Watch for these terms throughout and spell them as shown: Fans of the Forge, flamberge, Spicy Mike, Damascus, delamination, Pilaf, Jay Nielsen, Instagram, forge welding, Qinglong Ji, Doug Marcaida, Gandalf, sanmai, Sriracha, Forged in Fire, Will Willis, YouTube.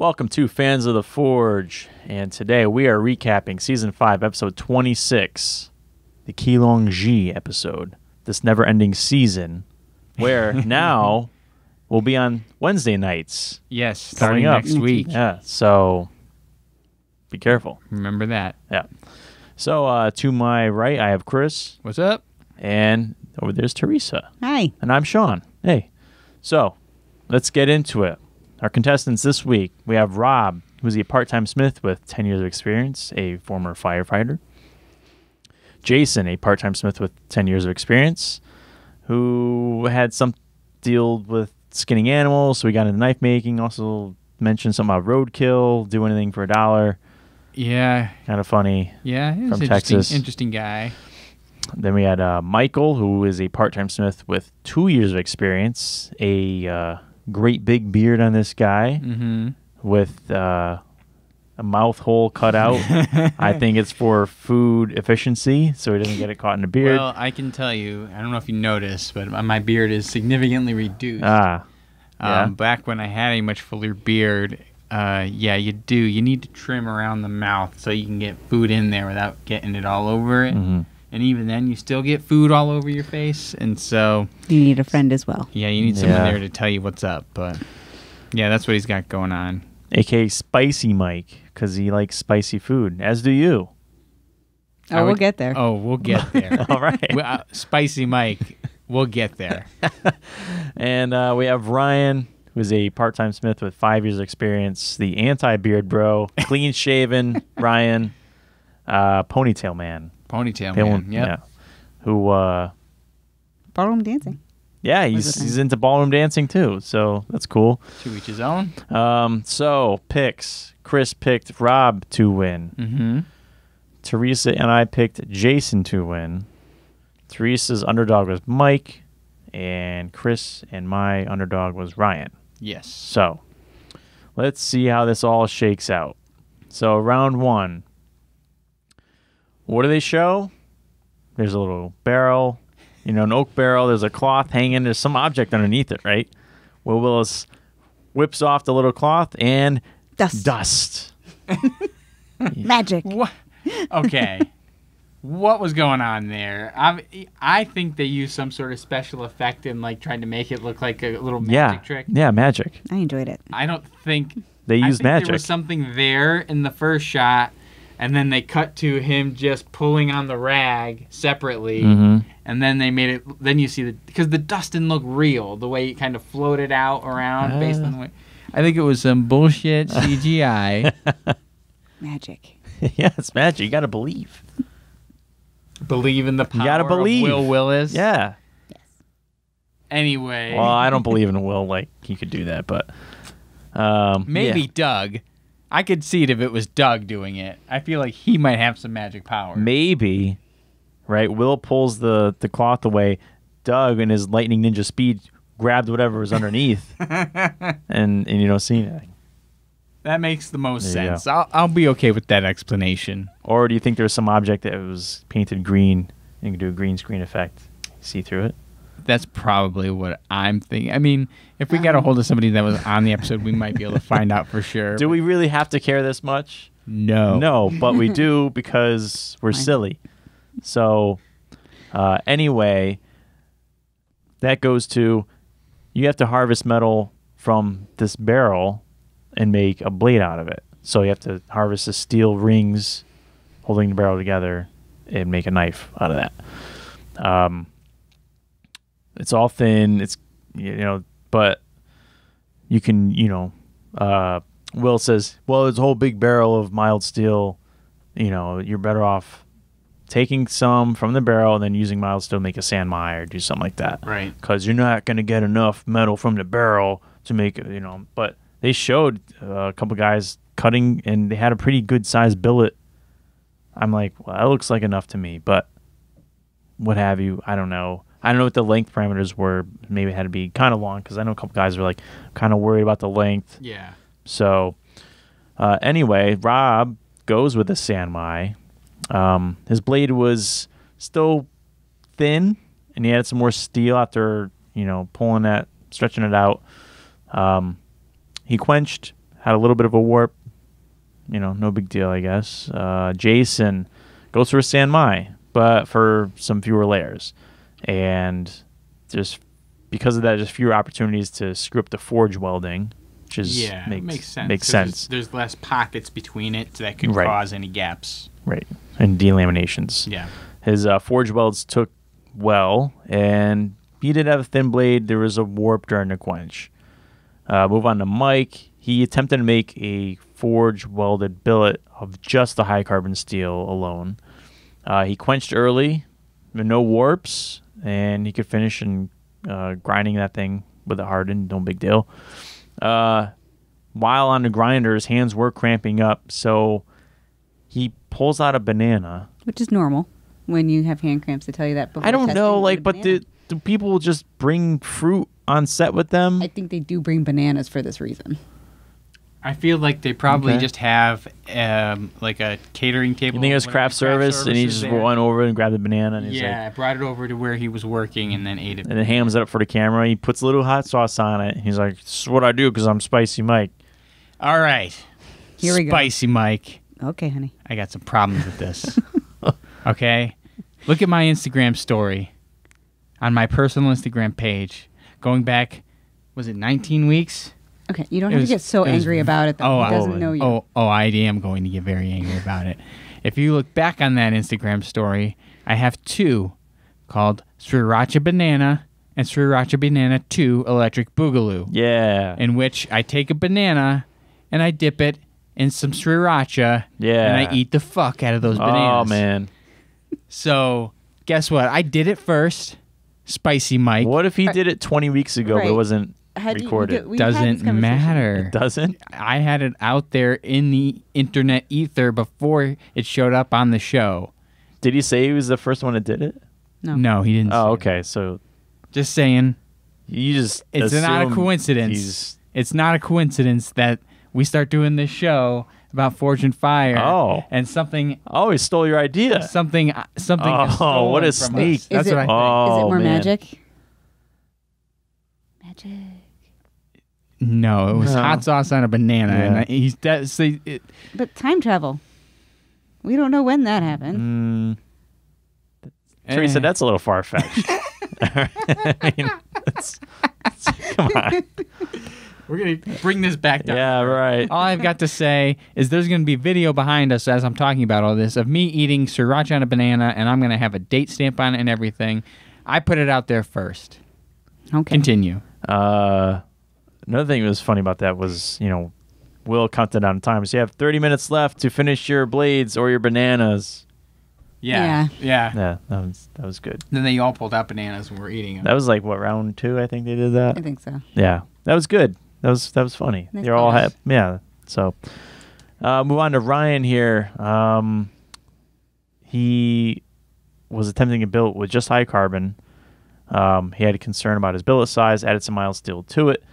Welcome to Fans of the Forge, and today we are recapping Season 5, Episode 26, the Qinglong Ji episode, this never-ending season, where now we'll be on Wednesday nights. Yes, starting up next week. Yeah, so be careful. Remember that. Yeah. So to my right, I have Chris. What's up? And over there's Teresa. Hi. And I'm Sean. Hey. So let's get into it. Our contestants this week, we have Rob, who's a part-time smith with 10 years of experience, a former firefighter. Jason, a part-time smith with 10 years of experience, who had some deal with skinning animals, so we got into knife making, also mentioned something about roadkill, do anything for $1. Yeah. Kind of funny. Yeah, he's from Texas. Interesting guy. Then we had Michael, who is a part-time smith with 2 years of experience, a... great big beard on this guy with a mouth hole cut out. I think it's for food efficiency, so he doesn't get it caught in the beard. Well, I can tell you, I don't know if you noticed, but my beard is significantly reduced. Yeah. Back when I had a much fuller beard, yeah, you need to trim around the mouth so you can get food in there without getting it all over it. And even then, you still get food all over your face, and so... You need a friend as well. Yeah, you need someone there to tell you what's up, but... Yeah, that's what he's got going on. A.k.a. Spicy Mike, because he likes spicy food, as do you. Oh, we'll get there. Oh, we'll get there. All right. Spicy Mike, we'll get there. And we have Ryan, who's a part-time smith with 5 years of experience, the anti-beard bro, clean-shaven Ryan, ponytail man. Ponytail man, yep. Yeah. Who ballroom dancing. Yeah, he's into ballroom dancing too, so that's cool. To each his own. So picks. Chris picked Rob to win. Teresa and I picked Jason to win. Teresa's underdog was Mike, and Chris and my underdog was Ryan. Yes. So let's see how this all shakes out. So round one. What do they show? There's a little barrel, you know, an oak barrel. There's a cloth hanging. There's some object underneath it, right? Will Willis whips off the little cloth and dust. Magic. What? Okay. What was going on there? I think they used some sort of special effect and like trying to make it look like a little magic trick. Yeah, magic. I enjoyed it. I don't think they used magic. There was something there in the first shot. And then they cut to him just pulling on the rag separately, and then they made it. Then you see because the dust didn't look real, the way it kind of floated out around based on the way. I think it was some bullshit CGI. Magic. Yeah, it's magic. You gotta believe. Believe in the power of Will Willis. Yeah. Yes. Anyway. Well, I don't believe in Will like he could do that, but maybe Doug. I could see it if it was Doug doing it. I feel like he might have some magic power. Maybe, right? Will pulls the cloth away. Doug, in his lightning ninja speed, grabbed whatever was underneath, and you don't see anything. That makes the most sense. I'll be okay with that explanation. Or do you think there's some object that was painted green and you can do a green screen effect, see through it? That's probably what I'm thinking. I mean, if we got a hold of somebody that was on the episode, we might be able to find out for sure. Do we really have to care this much? No. No, but we do because we're silly. So anyway, that goes to you have to harvest metal from this barrel and make a blade out of it. So you have to harvest the steel rings holding the barrel together and make a knife out of that. It's all thin. It's, you know, but you can, you know, Will says, well, there's a whole big barrel of mild steel. You know, you're better off taking some from the barrel and then using mild steel to make a sanmai or do something like that. Right. Because you're not going to get enough metal from the barrel to make, you know, but they showed a couple guys cutting and they had a pretty good sized billet. I'm like, well, that looks like enough to me, but what have you. I don't know. I don't know what the length parameters were. Maybe it had to be kind of long because I know a couple guys were like kind of worried about the length. Yeah. So anyway, Rob goes with a sanmai. His blade was still thin, and he added some more steel after, you know, pulling that, stretching it out. He quenched had a little bit of a warp. You know, no big deal, I guess. Jason goes for a sanmai, but for some fewer layers. And just because of that, just fewer opportunities to screw up the forge welding, which is, yeah, makes sense. There's less pockets between it that could cause any gaps. Right. And delaminations. Yeah. His forge welds took well, and he did have a thin blade. There was a warp during the quench. Move on to Mike. He attempted to make a forge welded billet of just the high carbon steel alone. He quenched early, no warps, and he could finish in grinding that thing with a hardened, no big deal. While on the grinder, his hands were cramping up, so he pulls out a banana. Which is normal when you have hand cramps. They tell you that before. I don't know, like, but do people just bring fruit on set with them? I think they do bring bananas for this reason. I feel like they probably just have like a catering table. You think it was craft service, and he just went over and grabbed the banana. And yeah, like, brought it over to where he was working and then ate it. And then hams it up for the camera. He puts a little hot sauce on it. He's like, "This is what I do because I'm Spicy Mike." All right, here we go, Spicy Mike. Okay, honey. I got some problems with this. Okay, look at my Instagram story on my personal Instagram page. Going back, was it 19 weeks? Okay, you don't have to get so angry about it that he doesn't know you. Oh, I am going to get very angry about it. If you look back on that Instagram story, I have two called Sriracha Banana and Sriracha Banana 2 Electric Boogaloo. Yeah. In which I take a banana and I dip it in some Sriracha. Yeah. And I eat the fuck out of those bananas. Oh, man. So, guess what? I did it first, Spicy Mike. What if he did it 20 weeks ago but it wasn't... recorded. Doesn't matter. It doesn't? I had it out there in the internet ether before it showed up on the show. Did he say he was the first one that did it? No. No, he didn't. Oh, okay. So just saying. You just It's not a coincidence. It's not a coincidence that we start doing this show about Forge and Fire. Oh. And something. Oh, he stole your idea. Something. Oh, what a sneak. That's what I think. Oh, is it more magic? Magic. No, it was hot sauce on a banana, and but time travel. We don't know when that happened. Teresa, that's a little far fetched. I mean, come on, we're gonna bring this back down. Yeah, right. All I've got to say is there's gonna be video behind us as I'm talking about all this of me eating Sriracha on a banana, and I'm gonna have a date stamp on it and everything. I put it out there first. Okay. Continue. Another thing that was funny about that was, you know, Will counted down time. So you have 30 minutes left to finish your blades or your bananas. Yeah. Yeah. Yeah, that was good. Then they all pulled out bananas and were eating them. That was like, what, round 2, I think they did that? I think so. Yeah. That was good. That was funny. They're all happy. Yeah. So move on to Ryan here. He was attempting a billet with just high carbon. He had a concern about his billet size, added some mild steel to it.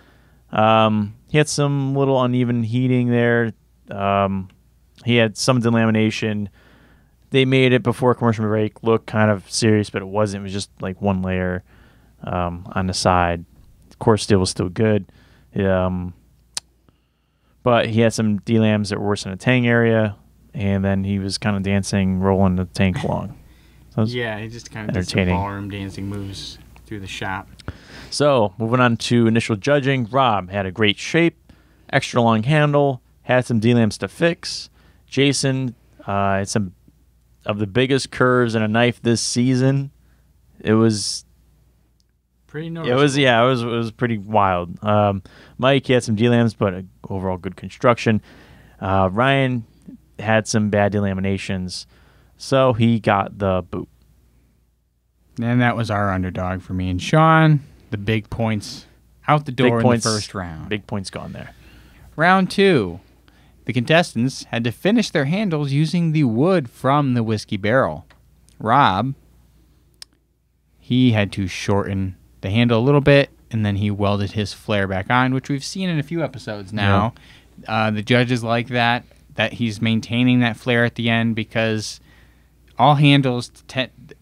He had some little uneven heating there. He had some delamination. They made it before commercial break look kind of serious, but it wasn't. It was just like one layer on the side. Coarse steel was still good. But he had some delams that were worse in the tang area, and then he was kind of dancing, rolling the tank along. So yeah, he just kind of did some ballroom dancing moves through the shop. So, moving on to initial judging, Rob had a great shape, extra long handle, had some delams to fix. Jason had some of the biggest curves in a knife this season. It was pretty noticeable. It was pretty wild. Mike, he had some delams, but overall good construction. Ryan had some bad delaminations, so he got the boot. And that was our underdog for me and Sean. The big points out the door in the first round. Big points gone there. Round 2. The contestants had to finish their handles using the wood from the whiskey barrel. Rob, he had to shorten the handle a little bit, and then he welded his flare back on, which we've seen in a few episodes now. Yeah. The judges like that he's maintaining that flare at the end because all handles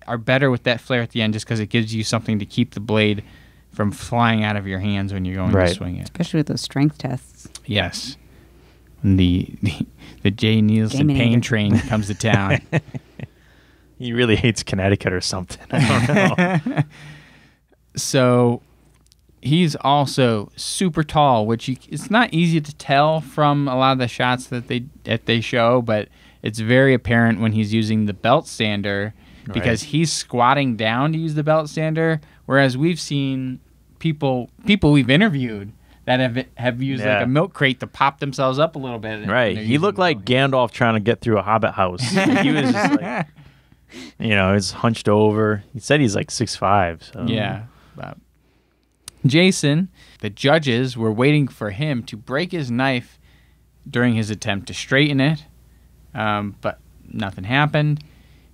are better with that flare at the end just because it gives you something to keep the blade from flying out of your hands when you're going to swing it. Especially with those strength tests. Yes. And the Jay Nielsen pain train comes to town. He really hates Connecticut or something. I don't know. So he's also super tall, which it's not easy to tell from a lot of the shots that they show, but it's very apparent when he's using the belt sander, because he's squatting down to use the belt sander, whereas we've seen people we've interviewed that have used like a milk crate to pop themselves up a little bit. Right. He looked like Gandalf trying to get through a hobbit house. He was just like, you know, he's hunched over. He said he's like 6'5". So. Yeah. But Jason, the judges were waiting for him to break his knife during his attempt to straighten it, but nothing happened.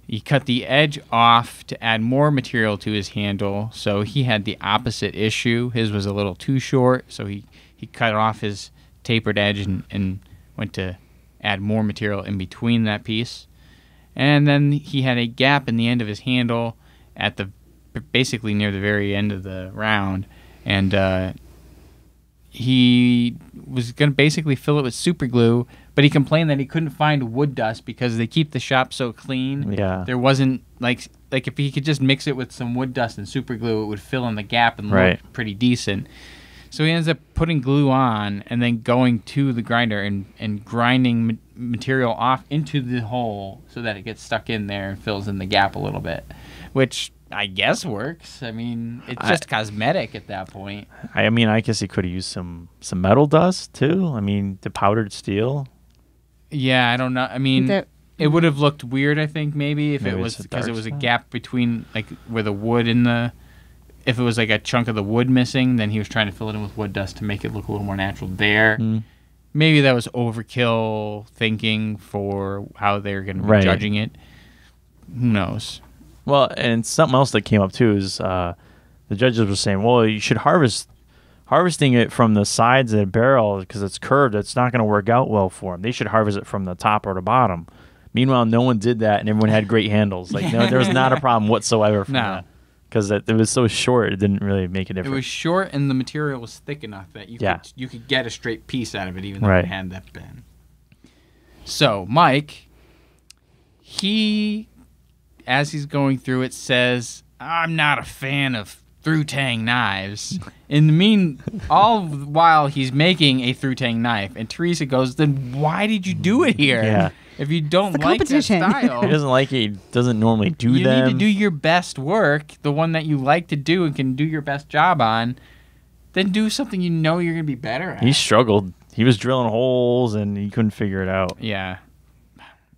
He cut the edge off to add more material to his handle, so he had the opposite issue. His was a little too short, so he cut off his tapered edge and went to add more material in between that piece. And then he had a gap in the end of his handle at the basically near the very end of the round, and he was going to basically fill it with super glue, but he complained that he couldn't find wood dust because they keep the shop so clean. Yeah. There wasn't, like if he could just mix it with some wood dust and super glue, it would fill in the gap and look pretty decent. So he ends up putting glue on and then going to the grinder and grinding material off into the hole so that it gets stuck in there and fills in the gap a little bit, which I guess works. I mean, it's just cosmetic at that point. I mean, I guess he could have used some metal dust too. I mean, the powdered steel. Yeah, I don't know. I mean, it would have looked weird, I think, maybe if it was because it was a gap between like where the wood and the, if it was like a chunk of the wood missing, then he was trying to fill it in with wood dust to make it look a little more natural there. Mm. Maybe that was overkill thinking for how they're going to be judging it. Who knows? Well, and something else that came up too is the judges were saying, well, you should harvesting it from the sides of the barrel because it's curved. It's not going to work out well for them. They should harvest it from the top or the bottom. Meanwhile, no one did that, and everyone had great handles. Like no, there was not a problem whatsoever from that because it was so short. It didn't really make a difference. It was short, and the material was thick enough that you could get a straight piece out of it, even though it had that bend. So Mike, as he's going through it, says, I'm not a fan of through-tang knives. All while he's making a through-tang knife, and Teresa goes, then why did you do it here? Yeah. If you don't like that style. He doesn't like it. He doesn't normally do them. You need to do your best work, the one that you like to do and can do your best job on, then do something you know you're going to be better at. He struggled. He was drilling holes, and he couldn't figure it out. Yeah.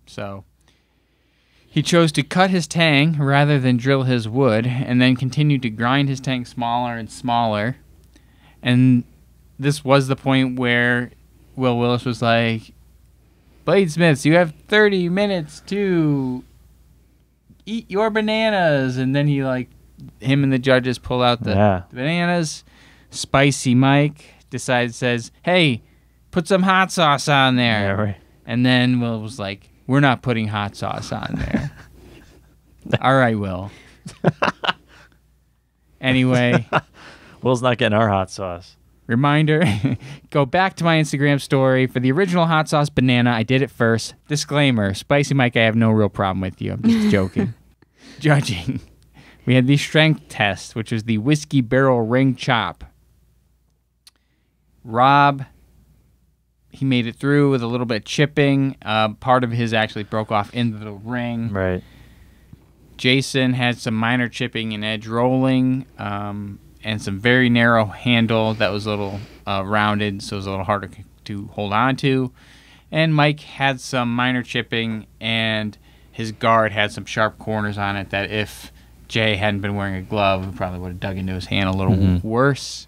So he chose to cut his tang rather than drill his wood, and then continued to grind his tang smaller and smaller. And this was the point where Will Willis was like, bladesmiths, you have 30 minutes to eat your bananas. And then he, like, him and the judges pull out the bananas. Spicy Mike says, hey, put some hot sauce on there. Yeah, right. And then Will was like, we're not putting hot sauce on there. All right, Will. Anyway. Will's not getting our hot sauce. Reminder, go back to my Instagram story for the original hot sauce banana. I did it first. Disclaimer, Spicy Mike, I have no real problem with you. I'm just joking. Judging. We had the strength test, which was the whiskey barrel ring chop. Rob, he made it through with a little bit of chipping. Part of his actually broke off into the ring. Right. Jason had some minor chipping and edge rolling, and some very narrow handle that was a little rounded, so it was a little harder to hold on to. And Mike had some minor chipping, and his guard had some sharp corners on it that if Jay hadn't been wearing a glove, we probably would have dug into his hand a little worse.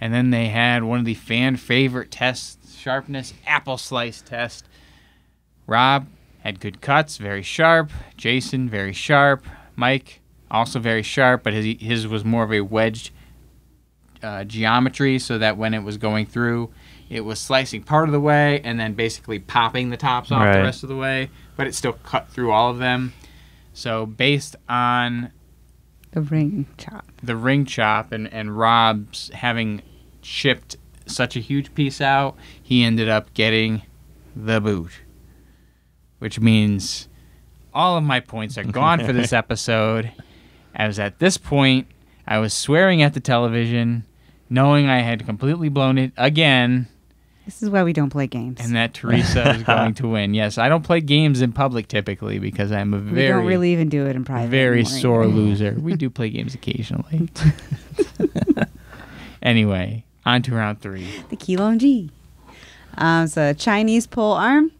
And then they had one of the fan favorite tests, sharpness apple slice test. Rob had good cuts, very sharp. Jason, very sharp. Mike, also very sharp, but his was more of a wedged geometry, so that when it was going through, it was slicing part of the way and then basically popping the tops off the rest of the way, but it still cut through all of them. So based on the ring chop and Rob's having chipped such a huge piece out, he ended up getting the boot. Which means all of my points are gone for this episode. As at this point, I was swearing at the television, knowing I had completely blown it again. This is why we don't play games. And that Teresa is going to win. Yes, I don't play games in public typically because I'm a very... We don't really even do it in private. Very sore loser. We do play games occasionally. Anyway, on to round three. The Qinglong Ji. It's a Chinese pole arm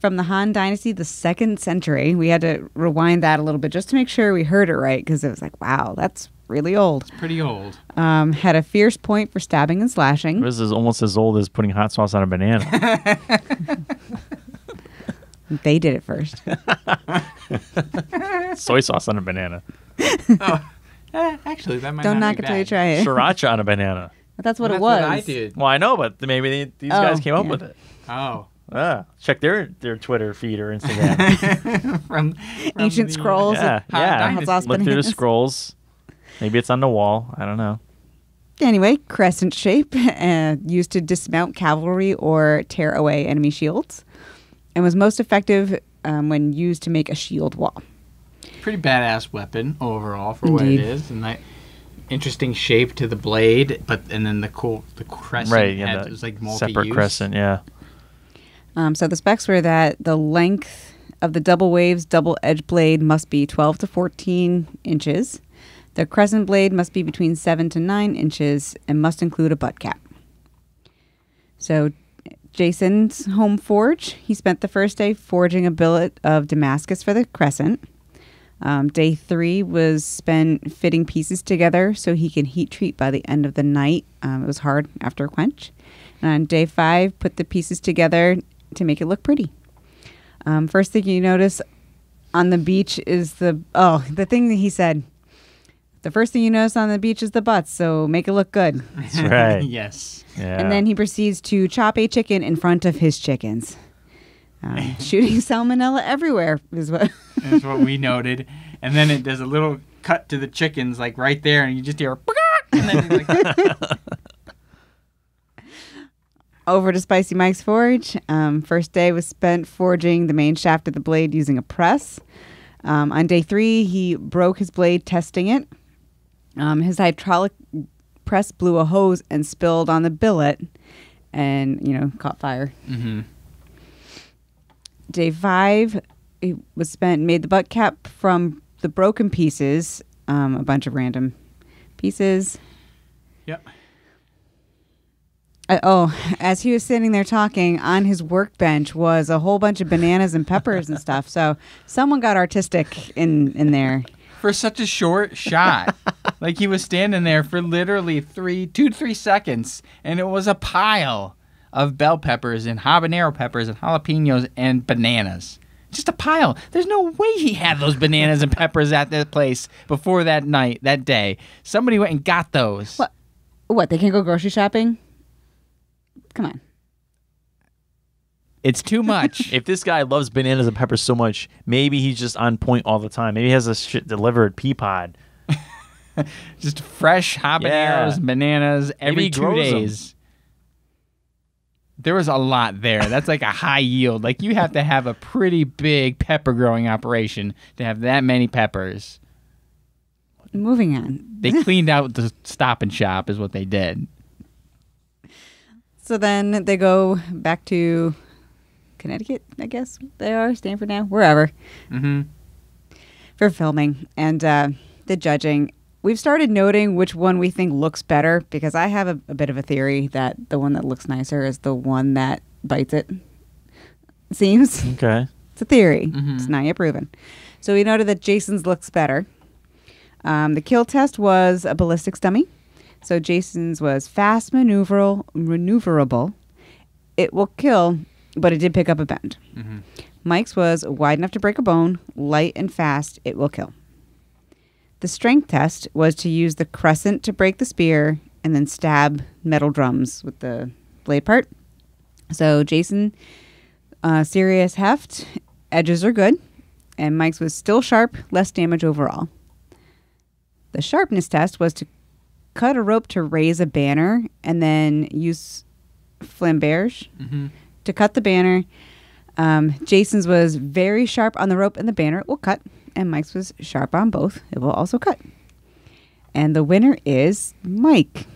from the Han Dynasty, the 2nd century. We had to rewind that a little bit just to make sure we heard it right because it was like, wow, that's... really old. It's pretty old. Had a fierce point for stabbing and slashing. This is almost as old as putting hot sauce on a banana. They did it first. Soy sauce on a banana. Oh, actually, that might not be bad. Don't knock it till you try it. Sriracha on a banana. But that's what it was. What I did. Well, I know, but maybe these guys came up with it. Oh. Check their Twitter feed or Instagram. from ancient scrolls. Yeah. Look through the scrolls. Maybe it's on the wall. I don't know. Anyway, crescent shape, used to dismount cavalry or tear away enemy shields, and was most effective when used to make a shield wall. Pretty badass weapon overall for what it is, and that interesting shape to the blade, and then the crescent head was like multi-use. Separate crescent, yeah. So the specs were that the length of the double waves, double edge blade must be 12 to 14 inches. The crescent blade must be between 7 to 9 inches and must include a butt cap. So Jason's home forge, he spent the first day forging a billet of Damascus for the crescent. Day 3 was spent fitting pieces together so he can heat treat by the end of the night. It was hard after a quench. And on day 5, put the pieces together to make it look pretty. First thing you notice on the beach is the thing that he said. The first thing you notice on the beach is the butts, so make it look good. That's right. Yes. Yeah. And then he proceeds to chop a chicken in front of his chickens. Shooting salmonella everywhere is what... That's what we noted. And then it does a little cut to the chickens, like right there, and you just hear... And then like... Over to Spicy Mike's forge. First day was spent forging the main shaft of the blade using a press. On day 3, he broke his blade testing it. His hydraulic press blew a hose and spilled on the billet and, caught fire. Mm-hmm. Day 5, it was spent, made the butt cap from the broken pieces, a bunch of random pieces. Yep. As he was sitting there talking, on his workbench was a whole bunch of bananas and peppers and stuff. So someone got artistic in there. For such a short shot. Like he was standing there for literally 2 to 3 seconds, and it was a pile of bell peppers and habanero peppers and jalapenos and bananas. Just a pile. There's no way he had those bananas and peppers at that place before that day. Somebody went and got those. What, they can't go grocery shopping? Come on. It's too much. If this guy loves bananas and peppers so much, maybe he's just on point all the time. Maybe he has this shit delivered Peapod. Just fresh habaneros, bananas every 2 days. There was a lot there. That's like a high yield. Like you have to have a pretty big pepper growing operation to have that many peppers. Moving on. They cleaned out the Stop and Shop is what they did. So then they go back to Connecticut, I guess they are, Stanford now, wherever, for filming and the judging. We've started noting which one we think looks better because I have a bit of a theory that the one that looks nicer is the one that bites it. Seems. Okay. It's a theory. It's not yet proven. So we noted that Jason's looks better. The kill test was a ballistics dummy. So Jason's was fast, maneuverable. It will kill, but it did pick up a bend. Mike's was wide enough to break a bone, light and fast. It will kill. The strength test was to use the crescent to break the spear and then stab metal drums with the blade part. So Jason, serious heft, edges are good, and Mike's was still sharp, less damage overall. The sharpness test was to cut a rope to raise a banner and then use flamberge to to cut the banner. Jason's was very sharp on the rope and the banner will cut, and Mike's was sharp on both. It will also cut. And the winner is Mike,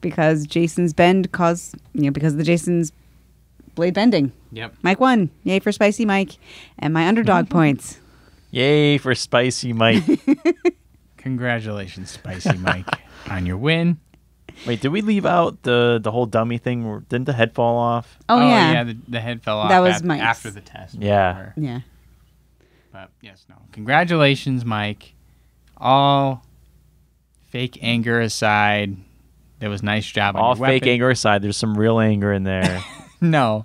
because Jason's bend caused, you know, because of the Jason's blade bending. Yep. Mike won. Yay for Spicy Mike. And my underdog points. Yay for Spicy Mike. Congratulations, Spicy Mike, on your win. Wait, did we leave out the whole dummy thing? Didn't the head fall off? Oh yeah. Yeah, the head fell off. That was Mike's. After the test. Yeah. Yeah. But yes, no. Congratulations, Mike. All fake anger aside, there was nice job on your weapon. All fake anger aside, there's some real anger in there. No.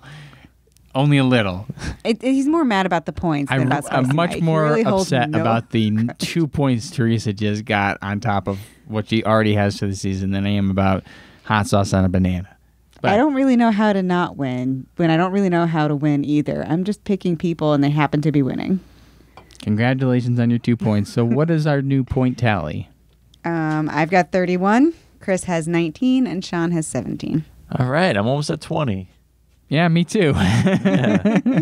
Only a little. He's more mad about the points than about Spicy Mike. I'm much more upset about the 2 points Teresa just got on top of what she already has for the season than I am about hot sauce on a banana. But I don't really know how to not win when I don't really know how to win either. I'm just picking people and they happen to be winning. Congratulations on your 2 points. So what is our new point tally? I've got 31. Chris has 19 and Sean has 17. All right. I'm almost at 20. Yeah, me too. Yeah.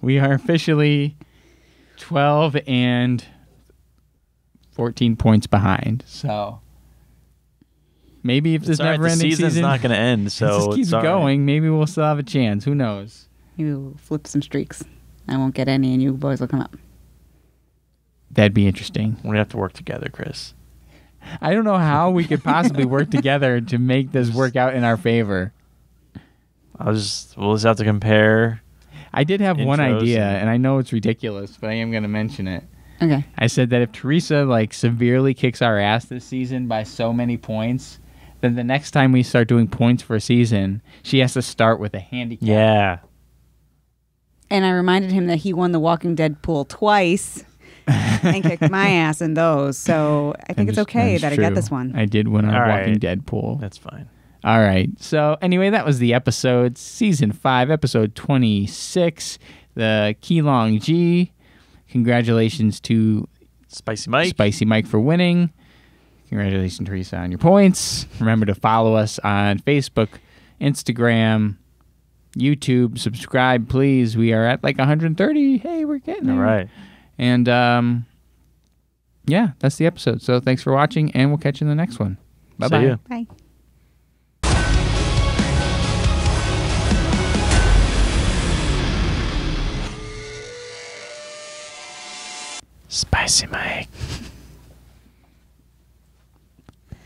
We are officially 12 and 14 points behind. So maybe if this never-ending season's not going to end, so it just keeps going. Right. Maybe we'll still have a chance. Who knows? Maybe we'll flip some streaks. I won't get any, and you boys will come up. That'd be interesting. We're going to have to work together, Chris. I don't know how we could possibly work together to make this work out in our favor. We'll just have to compare. I did have one idea, and I know it's ridiculous, but I am going to mention it. Okay. I said that if Teresa, like, severely kicks our ass this season by so many points, then the next time we start doing points for a season, she has to start with a handicap. Yeah. And I reminded him that he won the Walking Dead pool twice and kicked my ass in those, so I think it's okay that I got this one. I did win our Walking Dead pool. That's fine. All right. So anyway, that was the episode, Season 5, Episode 26, the Qinglong Ji. Congratulations to Spicy Mike for winning. Congratulations, Teresa, on your points. Remember to follow us on Facebook, Instagram, YouTube. Subscribe, please. We are at like 130. Hey, we're getting there. All right. And yeah, that's the episode. So thanks for watching, and we'll catch you in the next one. Bye-bye. See ya. Bye. Spicy Mike.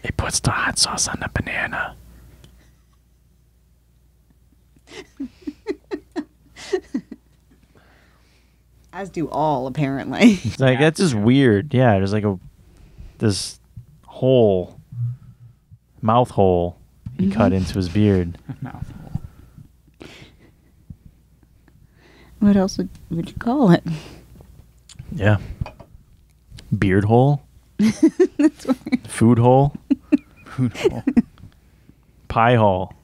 It puts the hot sauce on the banana. As do all, apparently. It's like, that's just weird. Yeah, there's like this hole, mouth hole he cut into his beard. Mouth hole. What else would you call it? Yeah. Beard hole. That's weird. Food hole. Food hole. Pie hole.